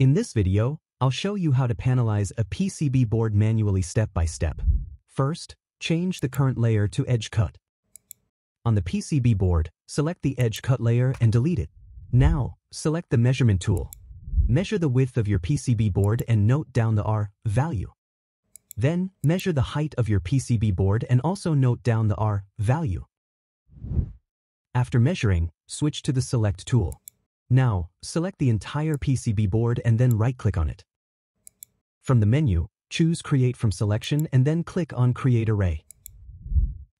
In this video, I'll show you how to panelize a PCB board manually step by step. First, change the current layer to Edge Cut. On the PCB board, select the Edge Cut layer and delete it. Now, select the Measurement tool. Measure the width of your PCB board and note down the R value. Then, measure the height of your PCB board and also note down the R value. After measuring, switch to the Select tool. Now, select the entire PCB board and then right-click on it. From the menu, choose Create from Selection and then click on Create Array.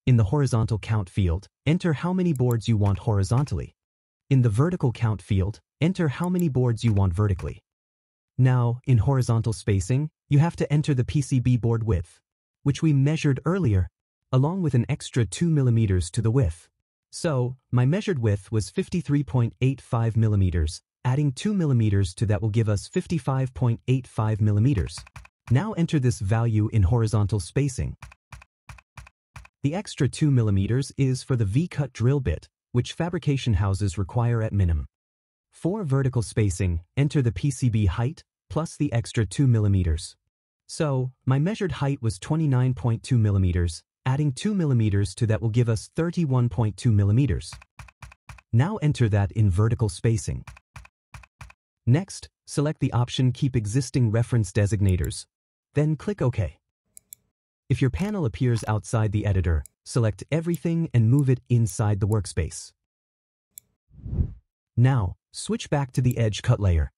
In the Horizontal Count field, enter how many boards you want horizontally. In the Vertical Count field, enter how many boards you want vertically. Now, in Horizontal Spacing, you have to enter the PCB board width, which we measured earlier, along with an extra 2 millimeters to the width. So, my measured width was 53.85 millimeters. Adding 2 millimeters to that will give us 55.85 millimeters. Now enter this value in Horizontal Spacing. The extra 2 millimeters is for the V-Cut drill bit, which fabrication houses require at minimum. For Vertical Spacing, enter the PCB height plus the extra 2 millimeters. So, my measured height was 29.2 millimeters. Adding 2 millimeters to that will give us 31.2 millimeters. Now enter that in Vertical Spacing. Next, select the option Keep Existing Reference Designators. Then click OK. If your panel appears outside the editor, select everything and move it inside the workspace. Now, switch back to the Edge Cut layer.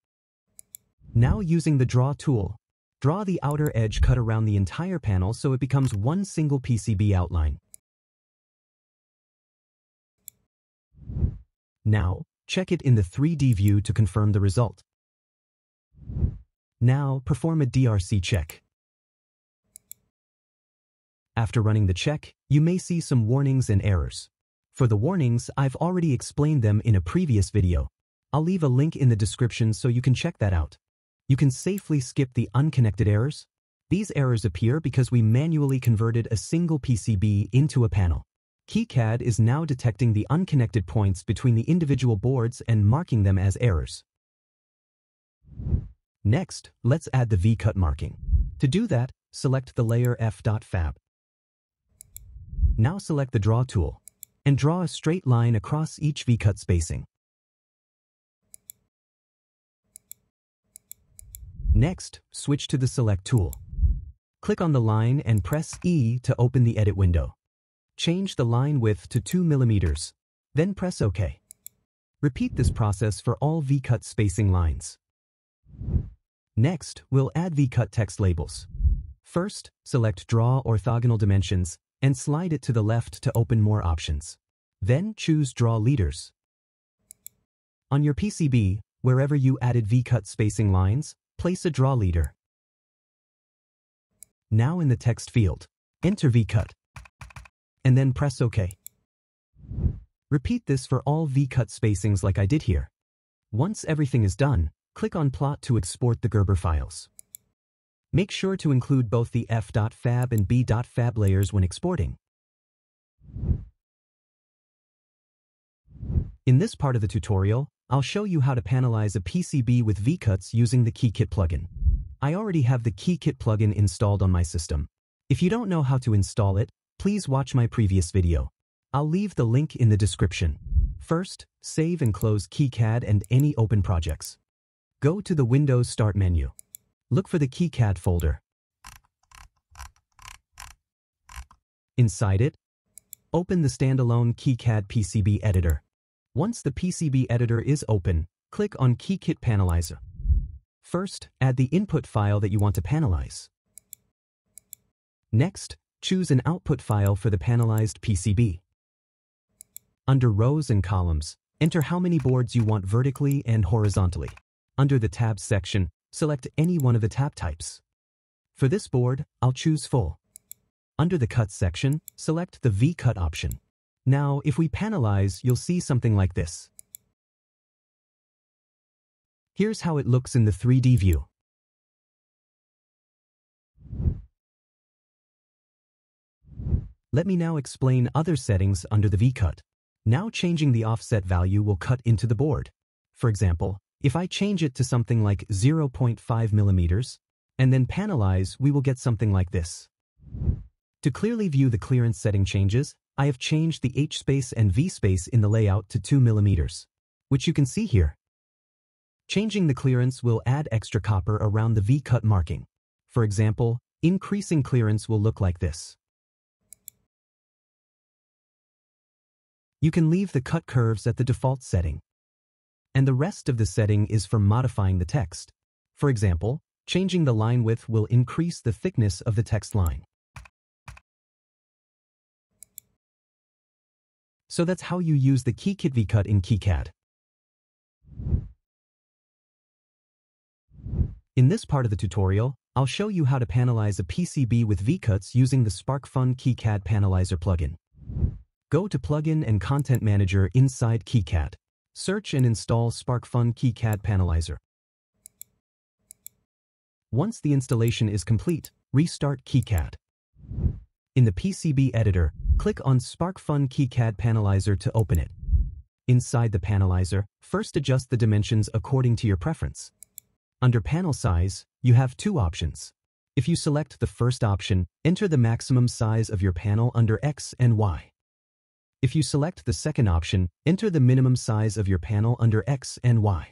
Now using the Draw tool, draw the outer edge cut around the entire panel so it becomes one single PCB outline. Now, check it in the 3D view to confirm the result. Now, perform a DRC check. After running the check, you may see some warnings and errors. For the warnings, I've already explained them in a previous video. I'll leave a link in the description so you can check that out. You can safely skip the unconnected errors. These errors appear because we manually converted a single PCB into a panel. KiCad is now detecting the unconnected points between the individual boards and marking them as errors. Next, let's add the V-Cut marking. To do that, select the layer F.fab. Now select the Draw tool and draw a straight line across each V-Cut spacing. Next, switch to the Select tool. Click on the line and press E to open the edit window. Change the line width to 2 millimeters. Then press OK. Repeat this process for all V-Cut spacing lines. Next, we'll add V-Cut text labels. First, select Draw Orthogonal Dimensions and slide it to the left to open more options. Then choose Draw Leaders. On your PCB, wherever you added V-Cut spacing lines, place a draw leader. Now in the text field, enter V-Cut, and then press OK. Repeat this for all V-Cut spacings like I did here. Once everything is done, click on Plot to export the Gerber files. Make sure to include both the F.fab and B.fab layers when exporting. In this part of the tutorial, I'll show you how to panelize a PCB with V-Cuts using the KiKit plugin. I already have the KiKit plugin installed on my system. If you don't know how to install it, please watch my previous video. I'll leave the link in the description. First, save and close KiCad and any open projects. Go to the Windows Start menu. Look for the KiCad folder. Inside it, open the standalone KiCad PCB editor. Once the PCB editor is open, click on KiKit Panelizer. First, add the input file that you want to panelize. Next, choose an output file for the panelized PCB. Under Rows and Columns, enter how many boards you want vertically and horizontally. Under the Tabs section, select any one of the tab types. For this board, I'll choose Full. Under the Cut section, select the V-Cut option. Now, if we panelize, you'll see something like this. Here's how it looks in the 3D view. Let me now explain other settings under the V-Cut. Now changing the offset value will cut into the board. For example, If I change it to something like 0.5 millimeters, and then panelize, we will get something like this. To clearly view the clearance setting changes, I have changed the H space and V space in the layout to 2 millimeters, which you can see here. Changing the clearance will add extra copper around the V-cut marking. For example, increasing clearance will look like this. You can leave the cut curves at the default setting, and the rest of the setting is for modifying the text. For example, changing the line width will increase the thickness of the text line. So that's how you use the KiKit V-Cut in KiCad. In this part of the tutorial, I'll show you how to panelize a PCB with V-Cuts using the SparkFun KiCad Panelizer plugin. Go to Plugin and Content Manager inside KiCad. Search and install SparkFun KiCad Panelizer. Once the installation is complete, restart KiCad. In the PCB editor, click on SparkFun KiCad Panelizer to open it. Inside the Panelizer, first adjust the dimensions according to your preference. Under Panel Size, you have two options. If you select the first option, enter the maximum size of your panel under X and Y. If you select the second option, enter the minimum size of your panel under X and Y.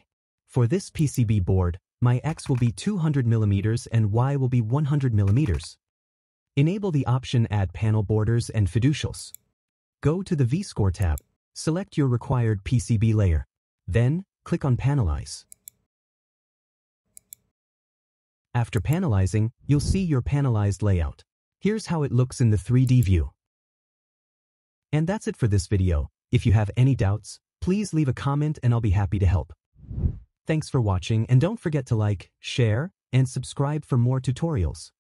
For this PCB board, my X will be 200 millimeters and Y will be 100 millimeters. Enable the option Add Panel Borders and Fiducials. Go to the V-Score tab. Select your required PCB layer. Then, click on Panelize. After panelizing, you'll see your panelized layout. Here's how it looks in the 3D view. And that's it for this video. If you have any doubts, please leave a comment and I'll be happy to help. Thanks for watching and don't forget to like, share, and subscribe for more tutorials.